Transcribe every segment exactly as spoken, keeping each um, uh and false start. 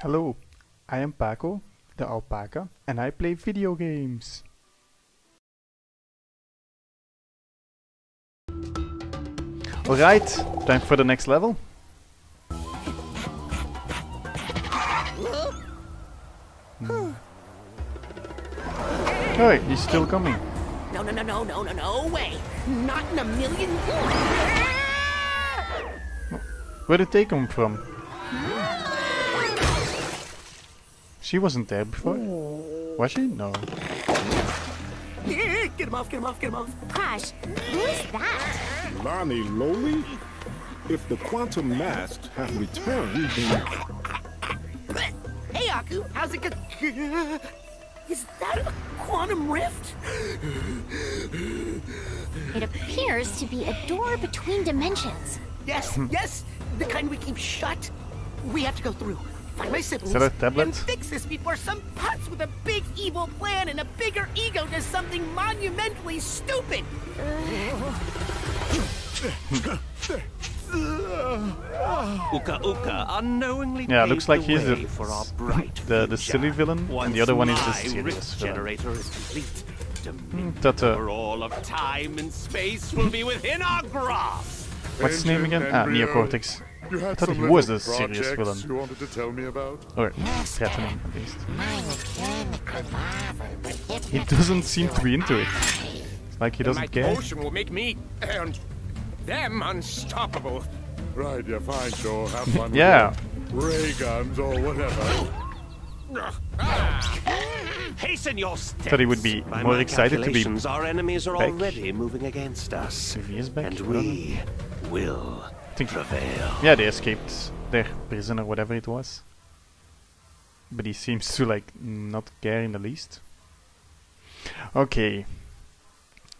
Hello, I am Paco the Alpaca and I play video games. Alright, time for the next level. Hmm. Alright, he's still coming. No, no, no, no, no, no, no way! Not in a million years! Where did they come from? She wasn't there before. Was she? No. Get him off, get him off, get him off. Gosh, who's that? Lonnie Loli? If the quantum masks have returned, then... Hey, Aku, how's it going? Is that a quantum rift? It appears to be a door between dimensions. Yes, yes, the kind we keep shut. We have to go through. Find my siblings and fix this before some putz with a big evil plan and a bigger ego does something monumentally stupid. Uka Uka unknowingly yeah, looks like he's the, the, the silly villain and the other one is the serious villain. Mm, that, uh, all of time and space will be within our grasp. What's his name again? Ah, Neocortex. You had I thought he was the serious villain. You wanted to tell me about? Or threatening, at least. He doesn't seem to be into it. Like he doesn't care. My potion will make me and them unstoppable. Right, yeah, fine, sure. Have fun. Yeah. Ray guns or whatever. Hasten your steps. Thought he would be By more excited to be Our enemies are back. already moving against us, if he is back, and we will. Yeah, they escaped their prison or whatever it was. But he seems to like not care in the least. Okay,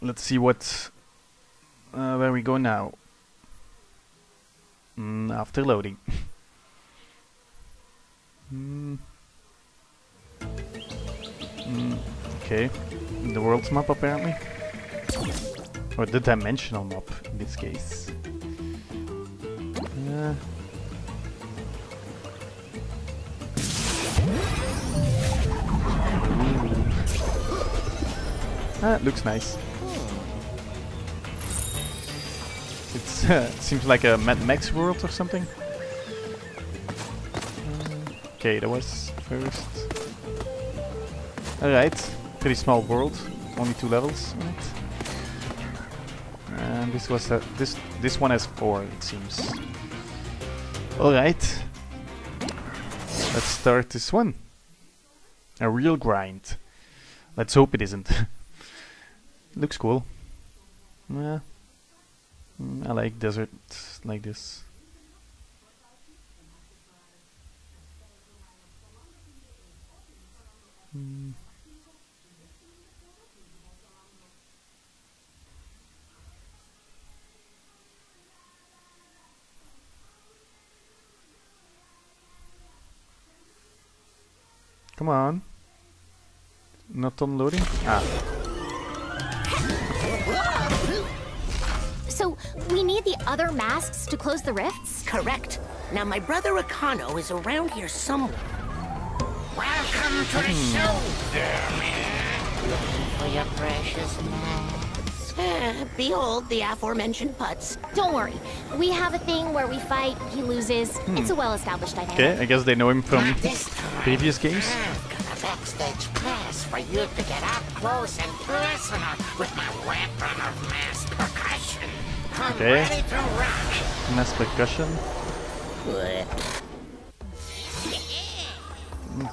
let's see what uh, where we go now. Mm, after loading. mm. Mm, okay, the world's map apparently, or the dimensional map in this case. Uh. Ah, it looks nice. It's, uh, it seems like a Mad Max world or something. Okay, that was first. Alright, pretty small world, only two levels in it. And this was uh, this this one has four, it seems. Alright, let's start this one. A real grind. Let's hope it isn't. Looks cool. Yeah. Mm, I like deserts like this. Mm. Come on. Not unloading? Ah. So, we need the other masks to close the rifts? Correct. Now, my brother Akano is around here somewhere. Welcome to the show, there, man. Looking for your precious masks. Uh, behold the aforementioned putts. Don't worry. We have a thing where we fight, he loses. Hmm. It's a well-established dynamic. Okay, I guess they know him from previous games. I've got a backstage pass for you to get up close and personal with my weapon of mass percussion. Come okay. ready to rock. Mass percussion.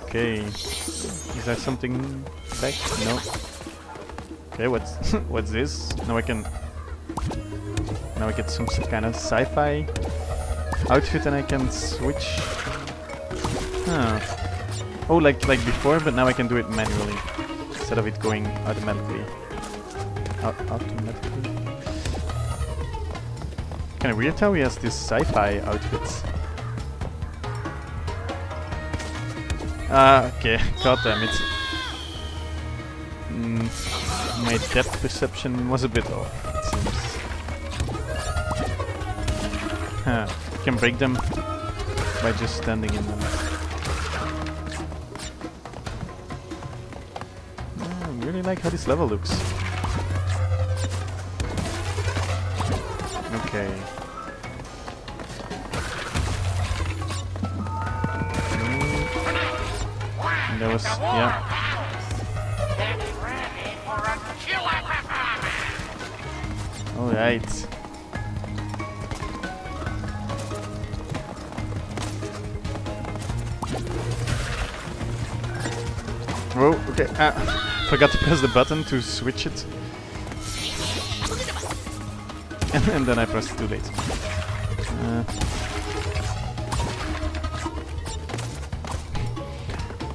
Okay. Is that something back? No. Okay, what's what's this? Now I can. Now I get some kind of sci-fi outfit, and I can switch. Huh. Oh, like like before, but now I can do it manually instead of it going automatically. Out automatically. Kind of weird how he has these sci-fi outfits. Ah, okay. God damn it. Mm, my depth perception was a bit off, it seems. Huh. You can break them by just standing in them. really like how this level looks. Okay. And there was, yeah. Alright. Whoa, okay. Ah, forgot to press the button to switch it. And then I pressed it too late. Uh,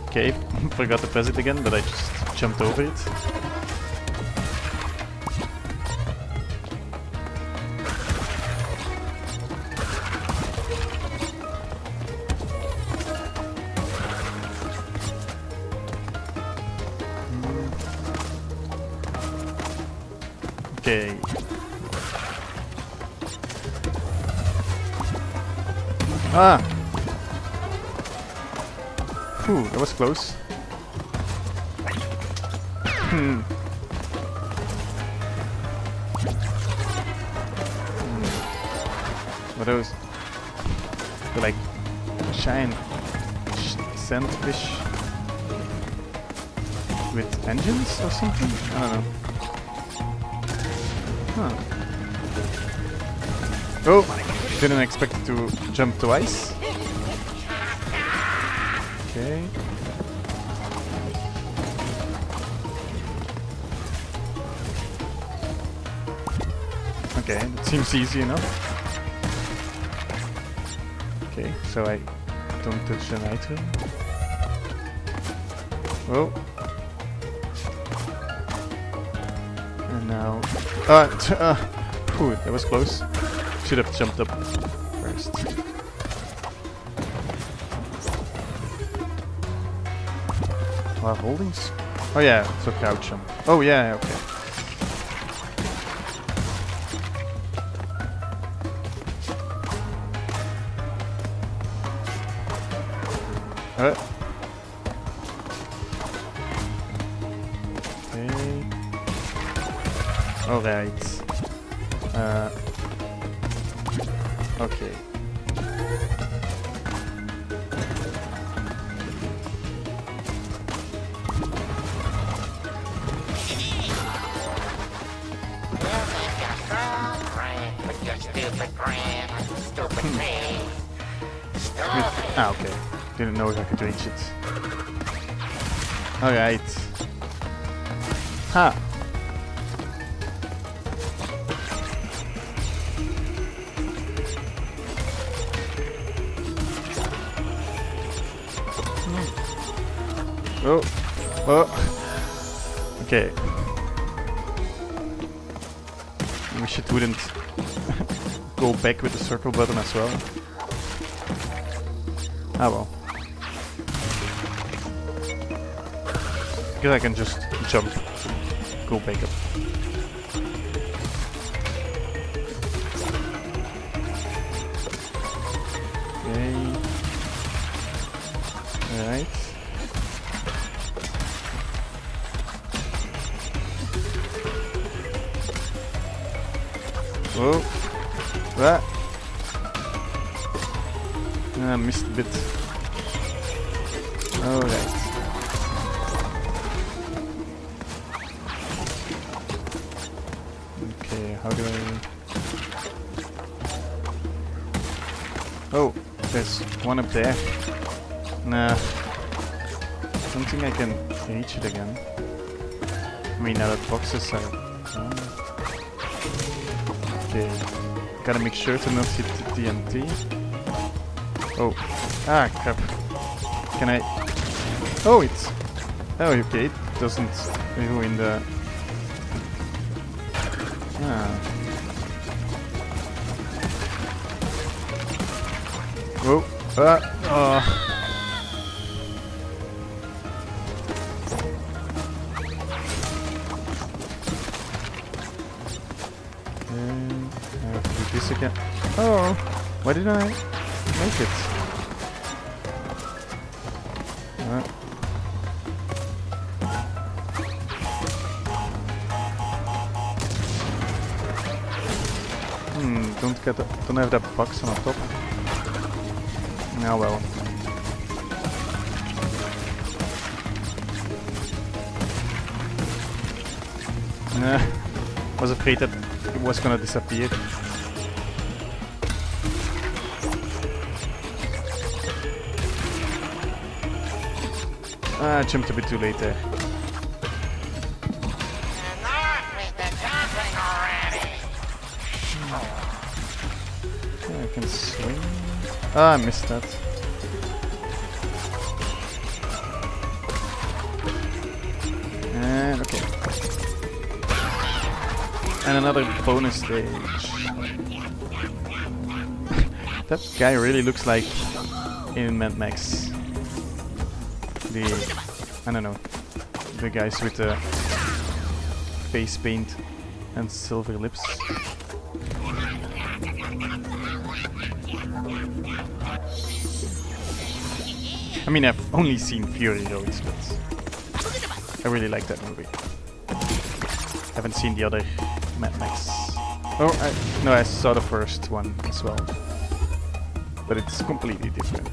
okay, forgot to press it again, but I just jumped over it. Okay. Ah! Phew, that was close. Hmm. What are those? They're like giant sandfish with engines or something? I don't know. Huh. Oh, didn't expect to jump twice. Okay. Okay, that seems easy enough. Okay, so I don't touch an item. Oh. Now, uh, t uh, whew, that was close. Should have jumped up first. While holding, oh yeah, so crouch jump. Oh yeah, okay. Uh. Alright. Uh, okay. Hmm. Ah, okay. Didn't know if I could reach it. Alright. Ha! Oh, oh, okay. I wish it wouldn't go back with the circle button as well. Ah well. Because I can just jump, go back up. Okay. Alright. Oh, that. Ah, missed a bit. All right. Okay, how do I? Oh, there's one up there. Nah, I don't think I can reach it again. I mean, now that boxes are. Okay, gotta make sure to not hit the T N T. Oh, ah crap. Can I? Oh, it's. Oh, okay, it doesn't ruin the. Ah. Whoa, ah, oh. Yeah. Oh, why did I make it? Uh. Don't get, a, don't have that box on top. Now oh well. Nah, I was afraid that it was gonna disappear. Ah, I jumped a bit too late there. I can swing. Ah, I missed that. And okay. And another bonus stage. That guy really looks like in Mad Max. The, I don't know, the guys with the face paint and silver lips. I mean, I've only seen Fury Road, but I really like that movie. Haven't seen the other Mad Max. Oh, I, no, I saw the first one as well, but it's completely different.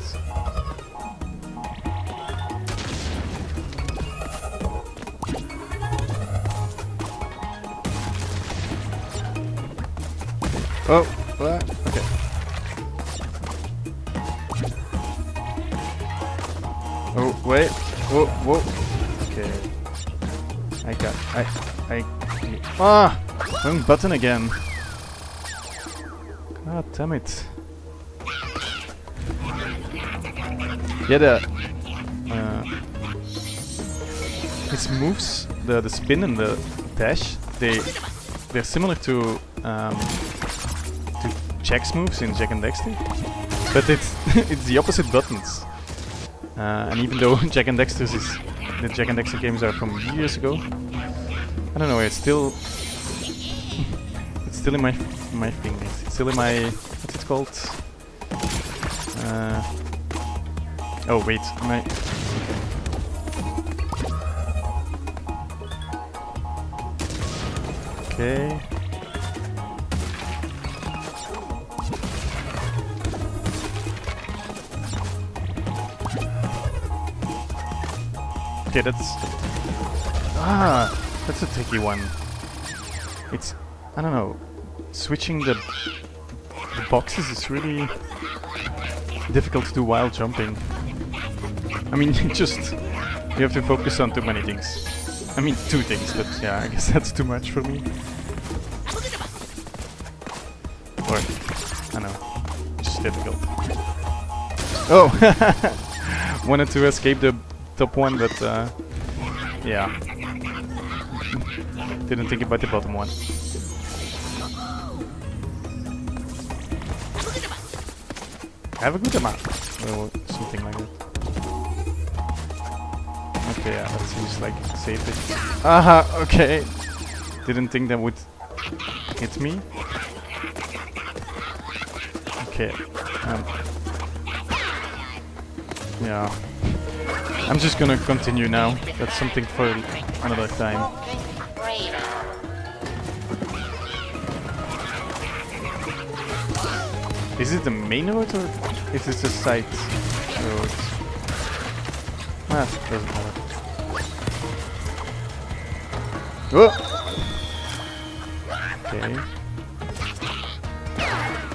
Oh, what? Okay. Oh, wait. Whoa, whoa. Okay. I got. I. I. Ah! Wrong button again. God damn it. Yeah, the. Uh, its moves, the, the spin and the dash, they. They're similar to. Um, Jack's moves in Jak and Daxter, but it's it's the opposite buttons. Uh, and even though Jak and Daxter's is the Jak and Daxter games are from years ago, I don't know. It's still it's still in my my fingers. It's still in my what's it called? Uh, oh wait, my. Okay. Okay, that's ah, that's a tricky one. It's I don't know, switching the, the boxes is really difficult to do while jumping. I mean, you just you have to focus on too many things. I mean, two things, but yeah, I guess that's too much for me. Or I know, it's just difficult. Oh, wanted to escape the. Top one, but uh, yeah, didn't think about the bottom one. I have a good amount, or something like that. Okay, yeah, that seems like safe. Aha, okay. Didn't think that would hit me. Okay. Um, yeah. I'm just gonna continue now. That's something for another time. Is it the main road or is it the side road? Ah, it doesn't matter. Whoa! Okay.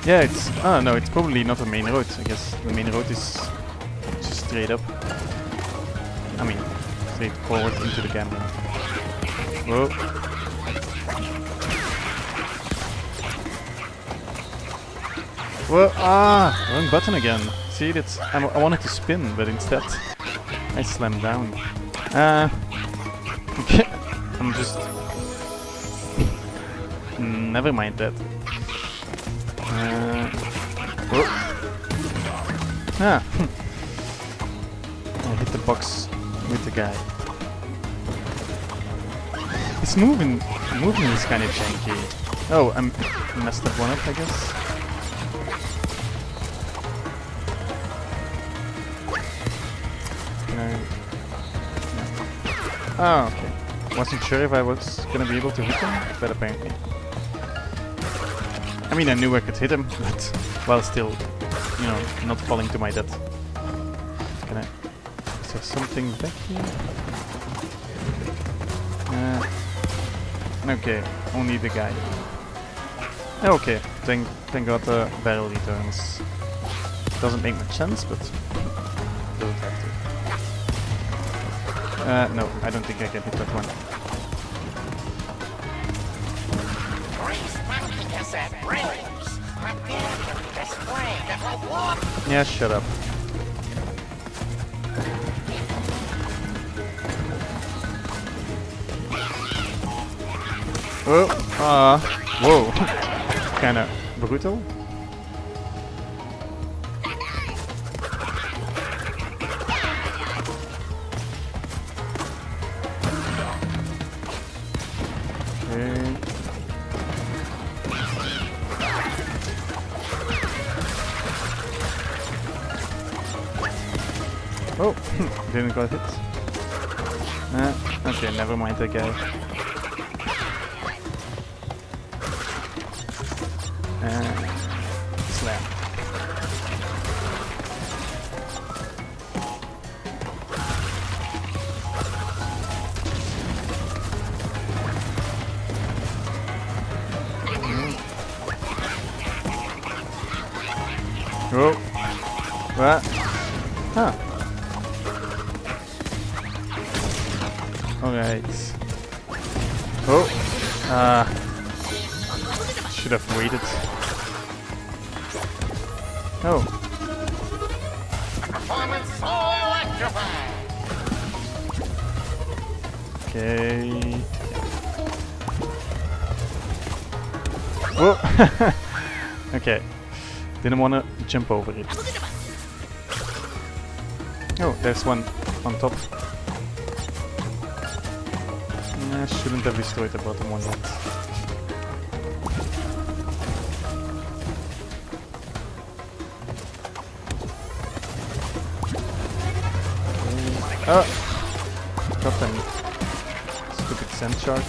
Yeah, it's. Ah, no, it's probably not the main road. I guess the main road is just straight up. I mean, straight forward into the camera. Whoa. Whoa, ah, wrong button again. See, that's, I, I wanted to spin, but instead I slammed down. Uh, okay, I'm just... Never mind that. Uh, whoa. Ah, I hit the box. With the guy. It's moving. Moving is kind of janky. Oh, I messed up one up, I guess. Can I... No. Oh, okay. Wasn't sure if I was gonna be able to hit him, but apparently. I mean, I knew I could hit him, but while still, you know, not falling to my death. Can I... Is there something back here? Uh, okay, only the guy. Okay, thank, thank God the barrel returns. Doesn't make much sense, but... Don't have to. Uh, no, I don't think I can hit that one. Yeah, shut up. Oh, ah, uh, whoa, kind of brutal. Oh, didn't got hit. Uh, okay, never mind that guy. Uh, slam. Mm. Oh, what? Huh. Alright. Oh! Ah. Uh, should have waited. Oh. Performance so electrifying! Okay. Oh! Okay. Didn't want to jump over it. Oh, there's one on top. I shouldn't have destroyed the bottom one yet. Oh! Got them. Stupid sand shark.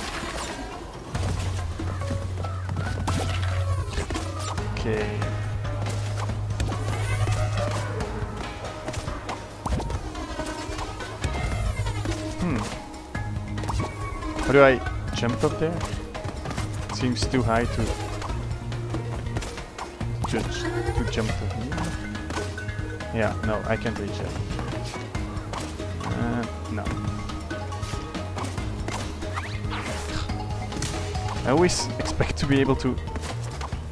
Okay. Hmm. How do I jump up there? It seems too high to judge to jump to here. Yeah, no, I can't reach it. Uh, no. I always expect to be able to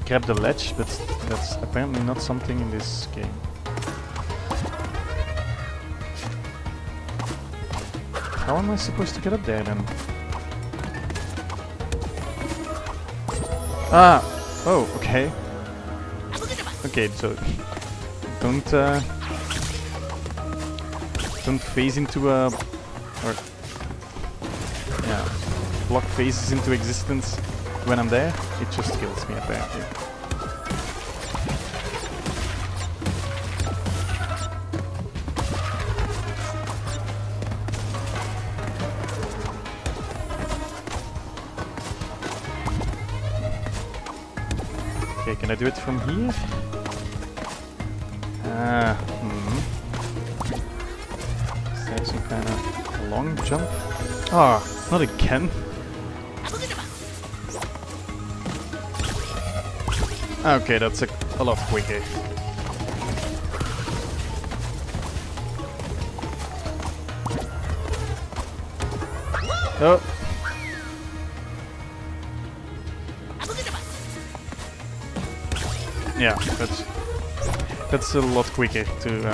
grab the ledge, but that's apparently not something in this game. How am I supposed to get up there then? Ah! Oh, okay. Okay, so don't uh, don't phase into a or yeah, block phases into existence when I'm there. It just kills me apparently. Can I do it from here? Ah, hmm. Is there some kind of long jump? Ah, oh, not again. Okay, that's a, a lot quicker. Oh. Yeah, that's, that's a lot quicker to uh,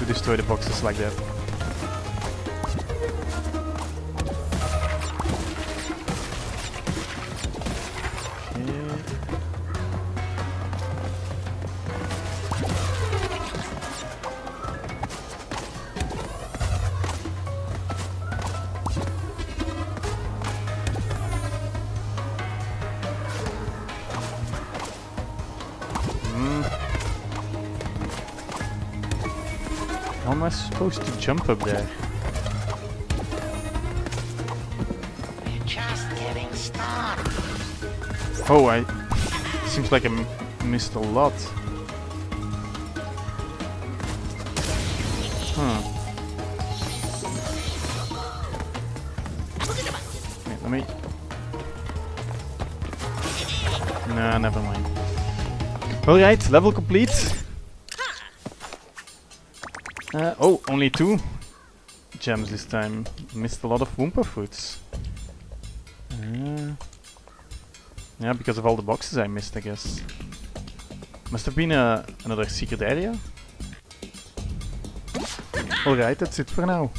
to destroy the boxes like that. How am I supposed to jump up there? You're just getting started. Oh, I Seems like I m missed a lot. Hmm. Wait, let me... Nah, never mind. Alright, level complete. Uh, oh, only two gems this time. Missed a lot of Wumpa Fruits. Uh, yeah, because of all the boxes I missed, I guess. Must have been uh, another secret area. Alright, that's it for now.